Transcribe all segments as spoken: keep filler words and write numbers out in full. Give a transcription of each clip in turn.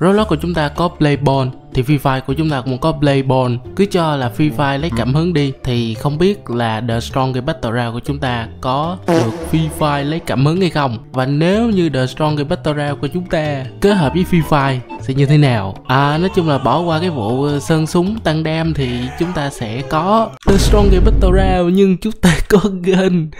Roblox của chúng ta có Blade Ball thì Free Fire của chúng ta cũng có Blade Ball. Cứ cho là Free Fire lấy cảm hứng đi thì không biết là The Strongest Battlegrounds của chúng ta có được Free Fire lấy cảm hứng hay không. Và nếu như The Strongest Battlegrounds của chúng ta kết hợp với Free Fire sẽ như thế nào? À, nói chung là bỏ qua cái vụ sơn súng tăng đam thì chúng ta sẽ có The Strongest Battlegrounds nhưng chúng ta có Gen.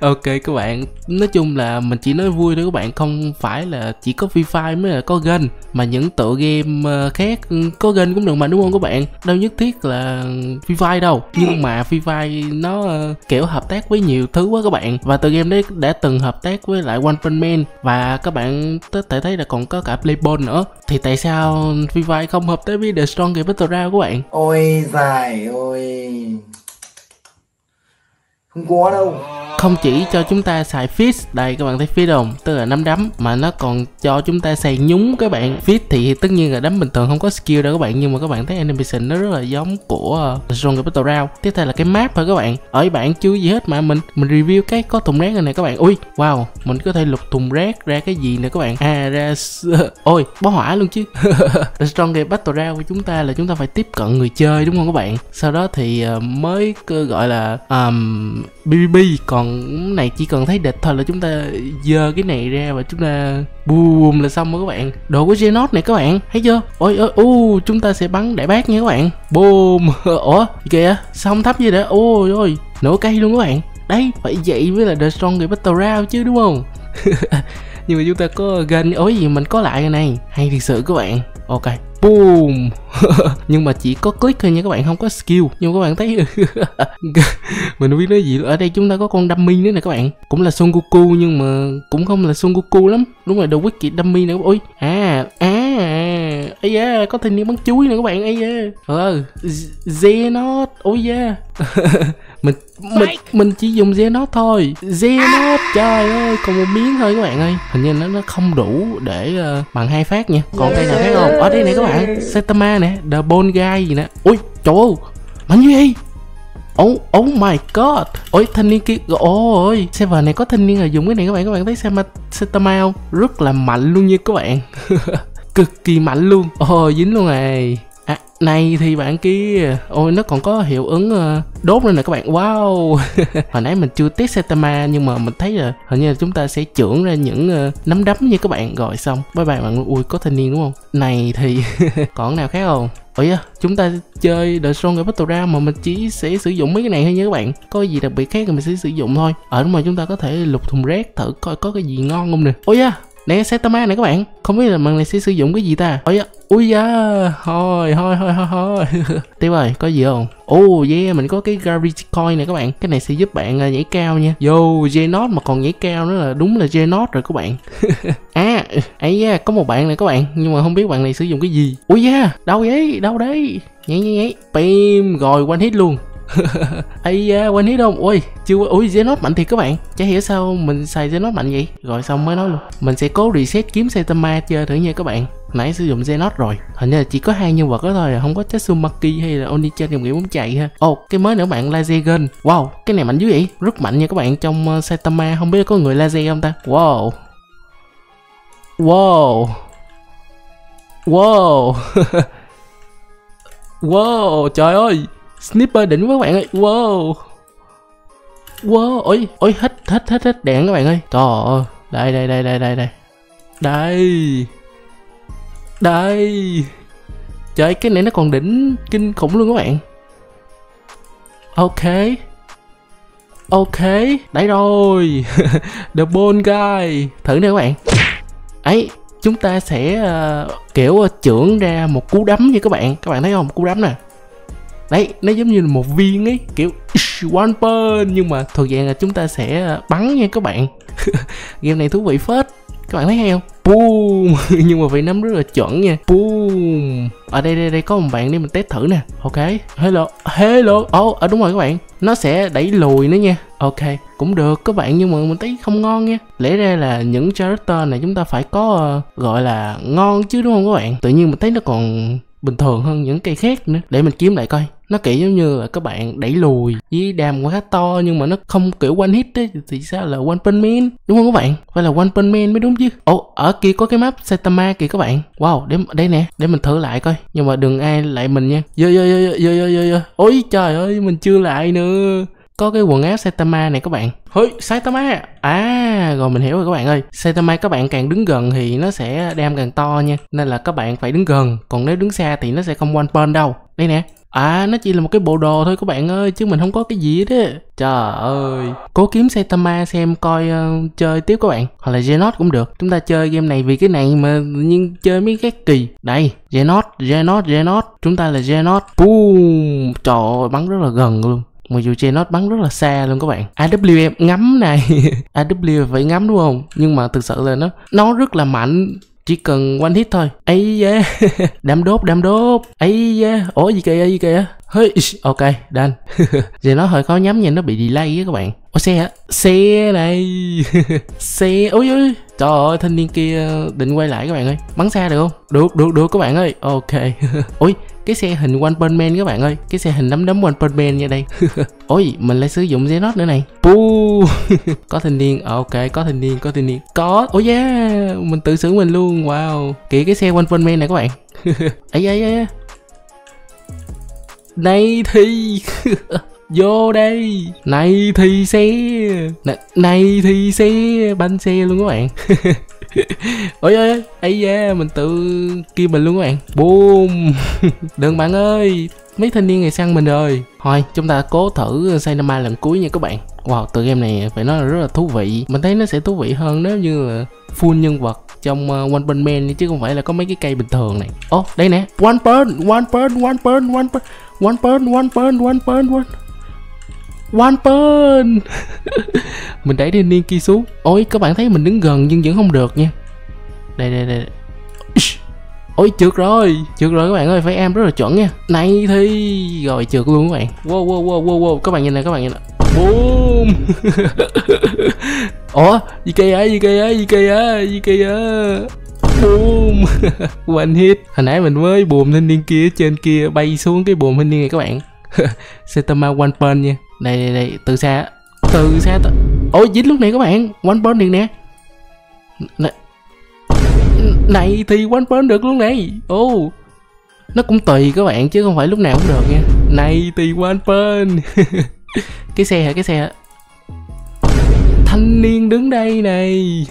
Ok các bạn, nói chung là mình chỉ nói vui thôi các bạn, không phải là chỉ có Free Fire mới là có Gen, mà những tựa game khác có Gen cũng được mà, đúng không các bạn? Đâu nhất thiết là Free Fire đâu. Nhưng mà Free Fire nó kiểu hợp tác với nhiều thứ quá các bạn, và tựa game đấy đã từng hợp tác với lại One Punch Man, và các bạn có thể thấy là còn có cả Playboy nữa. Thì tại sao Free Fire không hợp tác với The Strongest Battlegrounds các bạn? Ôi dài ôi, không có đâu. Không chỉ cho chúng ta xài fist, đây các bạn thấy fist không? Tức là nắm đấm, mà nó còn cho chúng ta xài nhúng các bạn. Fist thì tất nhiên là đấm bình thường không có skill đâu các bạn, nhưng mà các bạn thấy animation nó rất là giống của The Strongest Battlegrounds. Tiếp theo là cái map thôi các bạn. Ở bạn chưa gì hết mà mình mình review cái có thùng rác này nè các bạn. Ui, wow, mình có thể lục thùng rác ra cái gì nè các bạn. À ra ôi, bó hỏa luôn chứ. The Strongest Battlegrounds của chúng ta là chúng ta phải tiếp cận người chơi đúng không các bạn? Sau đó thì mới gọi là um, bê bê bê, còn này chỉ cần thấy địch thôi là chúng ta dơ cái này ra và chúng ta boom là xong rồi các bạn. Đồ của Genos này các bạn, thấy chưa? Ôi ôi, u chúng ta sẽ bắn đại bác nha các bạn. Boom. Ủa kìa, xong thấp gì đã. Ôi ôi, nổ cây luôn các bạn. Đấy, phải vậy mới là The Strongest Battlegrounds chứ đúng không? Nhưng mà chúng ta có Gen, ối gì mình có lại cái này. Hay thiệt sự các bạn. Ok. Boom. Nhưng mà chỉ có click thôi nha các bạn, không có skill. Nhưng mà các bạn thấy mình không biết nói gì. Ở đây chúng ta có con dummy nữa nè các bạn, cũng là Son Goku nhưng mà cũng không là Son Goku lắm. Đúng rồi, The Wicked Dummy nữa. Ôi à à à ấy da, có thanh niên bắn chuối nữa các bạn. Ấy da, ờ Zenot. Ôi da, mình mình mình chỉ dùng Zenot thôi. Zenot trời ơi, còn một miếng thôi các bạn ơi. Hình như nó nó không đủ để uh, bằng hai phát nha. Còn cây nào khác không? Ở đây này các bạn, Saitama nè, The Bone Guy gì nè. Ui trời ơi, mạnh như vậy. Oh, oh my god. Ôi thanh niên kia. Ôi ôi, server này có thanh niên là dùng cái này các bạn. Các bạn thấy Saitama không? Rất là mạnh luôn nha các bạn. Cực kỳ mạnh luôn. Ôi oh, dính luôn này. À, này thì bạn kia. Ôi nó còn có hiệu ứng đốt lên nè các bạn. Wow. Hồi nãy mình chưa test Saitama, nhưng mà mình thấy là hình như là chúng ta sẽ trưởng ra những uh, nắm đấm như các bạn. Rồi xong, bye bye bạn. Ui có thanh niên đúng không? Này thì còn nào khác không? Ôi da, chúng ta chơi The Strongest Battlegrounds mà mình chỉ sẽ sử dụng mấy cái này thôi nha các bạn. Có gì đặc biệt khác thì mình sẽ sử dụng thôi. Ở đúng rồi, chúng ta có thể lục thùng rác thử coi có cái gì ngon không nè. Ôi da, nè Saitama này các bạn, không biết là bạn này sẽ sử dụng cái gì ta. Ôi da, ui da, thôi thôi thôi thôi. Tiếp rồi, có gì không? Oh yeah, mình có cái garbage coin này các bạn, cái này sẽ giúp bạn nhảy cao nha. Yo, Genos mà còn nhảy cao nữa là đúng là Genos rồi các bạn. À ấy da, có một bạn này các bạn, nhưng mà không biết bạn này sử dụng cái gì. Ui da, đâu vậy, đâu đấy, nhảy nhảy nhảy, bim, rồi one hit luôn. Ây da, quên hết không? Ui, chưa. Ui, Zenot mạnh thiệt các bạn. Chả hiểu sao mình xài Zenot mạnh vậy. Rồi xong mới nói luôn, mình sẽ cố reset kiếm Saitama chơi thử nha các bạn. Nãy sử dụng Zenot rồi. Hình như là chỉ có hai nhân vật đó thôi, là không có Chatsumaki hay là Oni trên dòng nghĩa muốn chạy ha. Ồ, oh, cái mới nữa bạn, laser gun. Wow, cái này mạnh dữ vậy, rất mạnh nha các bạn. Trong uh, Saitama không biết có người laser không ta. Wow. Wow. Wow. Wow, trời ơi. Sniper đỉnh quá các bạn ơi. Wow. Wow. Ôi, ôi hết hết hết hết đèn các bạn ơi. Trời ơi. Đây đây đây đây đây đây. Đây. Đây. Trời, cái này nó còn đỉnh kinh khủng luôn các bạn. Ok. Ok, đấy rồi. The Bone Guy. Thử nè các bạn. Ấy, chúng ta sẽ uh, kiểu uh, trưởng ra một cú đấm nha các bạn. Các bạn thấy không? Cú đấm nè. Đấy, nó giống như là một viên ấy, kiểu one punch, nhưng mà thuộc dạng là chúng ta sẽ bắn nha các bạn. Game này thú vị phết, các bạn thấy hay không? Boom. Nhưng mà phải nắm rất là chuẩn nha. Boom. Ở đây đây đây có một bạn đi, mình test thử nè. Ok. Hello. Hello. Oh, à, đúng rồi các bạn. Nó sẽ đẩy lùi nữa nha. Ok, cũng được các bạn, nhưng mà mình thấy không ngon nha. Lẽ ra là những character này chúng ta phải có uh, gọi là ngon chứ đúng không các bạn? Tự nhiên mình thấy nó còn bình thường hơn những cây khác nữa để mình kiếm lại coi. Nó kiểu giống như là các bạn đẩy lùi với đam quá to nhưng mà nó không kiểu one hit ấy, thì sao là One Punch Man, đúng không các bạn? Phải là One Punch Man mới đúng chứ. Ồ, ở kia có cái map Saitama kìa các bạn. Wow, để, đây nè, để mình thử lại coi. Nhưng mà đừng ai lại mình nha. Yo yo yo yo yo yo yo. Ôi trời ơi, mình chưa lại nữa. Có cái quần áo Saitama này các bạn. Hỡi Saitama. À rồi mình hiểu rồi các bạn ơi. Saitama các bạn càng đứng gần thì nó sẽ đam càng to nha. Nên là các bạn phải đứng gần. Còn nếu đứng xa thì nó sẽ không one punch đâu. Đây nè. À nó chỉ là một cái bộ đồ thôi các bạn ơi. Chứ mình không có cái gì hết á. Trời ơi. Cố kiếm Saitama xem coi uh, chơi tiếp các bạn. Hoặc là Genos cũng được. Chúng ta chơi game này vì cái này mà nhưng chơi mấy cái kỳ. Đây Genos, Genos, Genos. Chúng ta là Genos. Boom. Trời ơi bắn rất là gần luôn. Mà dù Genos bắn rất là xa luôn các bạn. a vê em ngắm này. a vê em phải ngắm đúng không? Nhưng mà thực sự là nó nó rất là mạnh. Chỉ cần one hit thôi. Ấy yeah. Đám đốt, đám đốt. Ấy yeah. Ủa gì kìa, gì kìa. Hey, ok, done. Giờ nó hơi khó nhắm nha, nó bị delay á các bạn. Ủa xe hả? Xe này. Xe, ôi ôi. Trời ơi, thanh niên kia định quay lại các bạn ơi. Bắn xa được không? Được, được, được các bạn ơi. Ok. Ôi, cái xe hình One Punch Man các bạn ơi. Cái xe hình nấm đấm One Punch Man nha đây. Ôi, mình lại sử dụng Zenot nữa này. Puuu. Có thanh niên, ok, có thanh niên, có thanh niên. Có, ôi yeah, mình tự xử mình luôn, wow. Kìa cái xe One Punch Man này các bạn. Ấy ấy ấy. Này thì vô đây. Này thì xe. N này thì xe. Bánh xe luôn các bạn. Ôi ơi. Ây da. Mình tự kia mình luôn các bạn. Boom. Đừng bạn ơi. Mấy thanh niên này săn mình rồi. Thôi chúng ta cố thử Saitama lần cuối nha các bạn. Wow, tựa game này phải nói là rất là thú vị. Mình thấy nó sẽ thú vị hơn nếu như là full nhân vật trong One Punch Man chứ không phải là có mấy cái cây bình thường này. Ồ, oh, đây nè. One Punch, One Punch, One Punch, One Punch, One Punch, One Punch, One Punch, One One Punch. Mình đẩy thanh niên kia xuống. Ôi, các bạn thấy mình đứng gần nhưng vẫn không được nha. Đây, đây, đây. Ôi, trượt rồi. Trượt rồi các bạn ơi, phải em rất là chuẩn nha. Này thì rồi trượt luôn các bạn. Wow, wow, wow, wow, wow. Các bạn nhìn này, các bạn nhìn này. Boom. Ủa, gì kìa, gì kìa, gì kìa, gì kìa. Boom. One hit. Hồi nãy mình mới buồm thanh niên kia trên kia bay xuống cái buồm thanh niên này các bạn. Saitama One Punch nha. Đây đây đây, từ xa. Từ xa từ... Ôi dính lúc này các bạn. One Punch điện nè. N này thì One Punch được luôn này. Ô. Oh. Nó cũng tùy các bạn chứ không phải lúc nào cũng được nha. Này thì One Punch. Cái xe hả, cái xe hả? Thanh niên đứng đây này.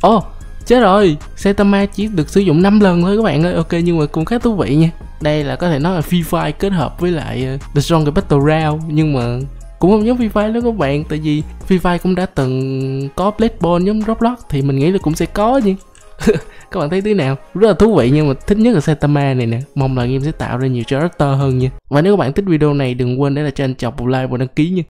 Ồ, oh, chết rồi. Saitama chỉ được sử dụng năm lần thôi các bạn ơi. Ok, nhưng mà cũng khá thú vị nha. Đây là có thể nói là Free Fire kết hợp với lại The Strongest Battlegrounds. Nhưng mà cũng không giống Free Fire nữa các bạn. Tại vì Free Fire cũng đã từng có Blade Ball giống Roblox. Thì mình nghĩ là cũng sẽ có nha. Các bạn thấy thế nào? Rất là thú vị nhưng mà thích nhất là Saitama này nè. Mong là game sẽ tạo ra nhiều character hơn nha. Và nếu các bạn thích video này đừng quên để lại cho anh chọc một like và đăng ký nha.